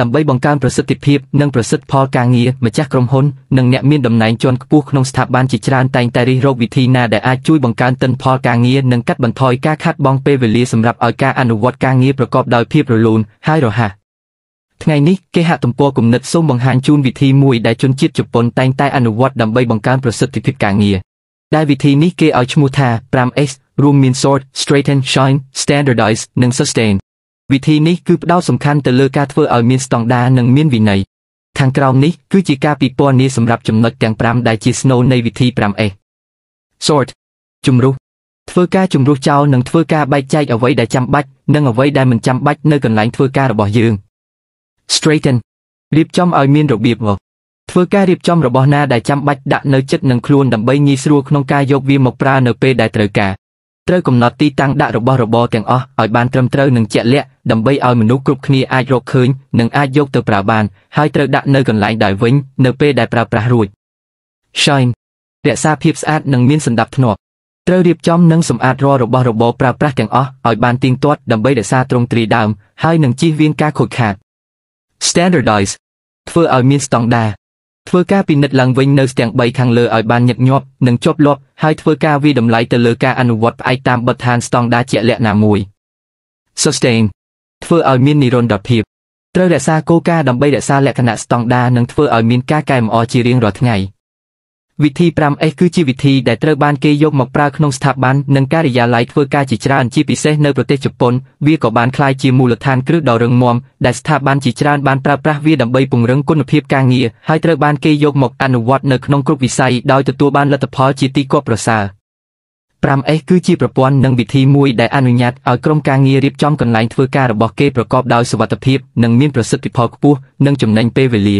ដើម្បីបង្កើនប្រសិទ្ធភាពនិងប្រសិទ្ធផលការងារម្ចាស់ក្រុមហ៊ុននិងអ្នកមានតំណែងជាន់ខ្ពស់ក្នុងស្ថាប័នជាច្រើនតែងតែរិះរកវិធីណាដែលអាចជួយបង្កើនទិន្នផលការងារនិងកាត់បន្ថយការខាតបង់ពេលវេលាសម្រាប់ឲ្យការអនុវត្តការងារប្រកបដោយភាពរលូនហើយរហ័សថ្ងៃនេះគេហទំព័រគំនិតសូមបង្ហាញជូនវិធីមួយដែលជនជាតិជប៉ុនតែងតែអនុវត្តដើម្បីបង្កើនប្រសិទ្ធភាពការងារដែលវិធីនេះគេឲ្យឈ្មោះថា 5S រួមមាន Sort, Straighten, Shine, Standardize និង Sustainវិធីនេះគឺផ្ដោតសំខាន់ទៅលើការធ្វើឲ្យមានស្តង់ដារនិងមានវិន័យខាងក្រោមនេះគឺជាការពិពណ៌នាសម្រាប់ចំណុចទាំង5ដែលជាស្នូលនៃវិធី 5S Sort ជំរុះធ្វើការជំរុះចោលនិងធ្វើការបែកចែកអ្វីដែលចាំបាច់និងអ្វីដែលមិនចាំបាច់នៅកន្លែងធ្វើការរបស់យើង Straighten រៀបចំឲ្យមានរបៀបធ្វើការរៀបចំរបស់ណាដែលចាំបាច់ដាក់នៅចិត្តនឹងខ្លួនដើម្បីងាយស្រួលក្នុងការយកវាមកប្រើនៅពេលដែលត្រូវការត្រូវកំណត់ទីតាំងដាក់របស់របរទាំងអស់ឲ្យបានត្រឹមត្រូវនិងជាក់លាក់ដើម្បីឲ្យមនុស្សគ្រប់គ្នាអាចរកឃើញនិងអាចយកទៅប្រើបានហើយត្រូវដាក់នៅកន្លែងដែលវិញនៅពេលដែលប្រើប្រាស់រួច Shine រក្សាភាពស្អាតនិងមានសណ្ដាប់ធ្នាប់ត្រូវរៀបចំនិងសម្អាតរាល់របស់របរប្រើប្រាស់ទាំងអស់ឲ្យបានទៀងទាត់ដើម្បីរក្សាទ្រង់ទ្រាយដើមហើយនឹងជៀសវាងការខូចខាត Standardize ធ្វើឲ្យមានស្តង់ដារធ្វើការពិនិត្យឡើងវិញនៅស្ទាំង3ខាងលើឲ្យបានញឹកញាប់និងជាប់លាប់ហើយធ្វើការវាយតម្លៃទៅលើការអនុវត្តផ្អែកតាមបទដ្ឋានស្តង់ដារជាក់លាក់ណាមួយ Sustain ធ្វើឲ្យមាននិរន្តរភាពត្រូវរក្សាគោលការណ៍ដើម្បីរក្សាលក្ខណៈស្តង់ដារនិងធ្វើឲ្យមានការកែលម្អជារៀងរាល់ថ្ងៃវិធី 5S គឺជាវិធីដែលត្រូវបានគេយកមកប្រើក្នុងស្ថាប័ននិងការិយាល័យធ្វើការជាច្រើនជាពិសេសនៅប្រទេសជប៉ុនវាក៏បានក្លាយជាមូលដ្ឋានគ្រឹះដ៏រឹងមាំដែលស្ថាប័នជាច្រើនបានប្រើប្រាស់វាដើម្បីពង្រឹងគុណភាពការងារហើយត្រូវបានគេយកមកអនុវត្តនៅក្នុងគ្រប់វិស័យដោយទទួលបានលទ្ធផលជាទីគាប់ប្រសើរ 5S គឺជាប្រព័ន្ធនិងវិធីមួយដែលអនុញ្ញាតឲ្យក្រុមការងាររៀបចំកន្លែងធ្វើការរបស់គេប្រកបដោយសុវត្ថិភាពនិងមានប្រសិទ្ធភាពខ្ពស់និងចំណេញពេលវេលា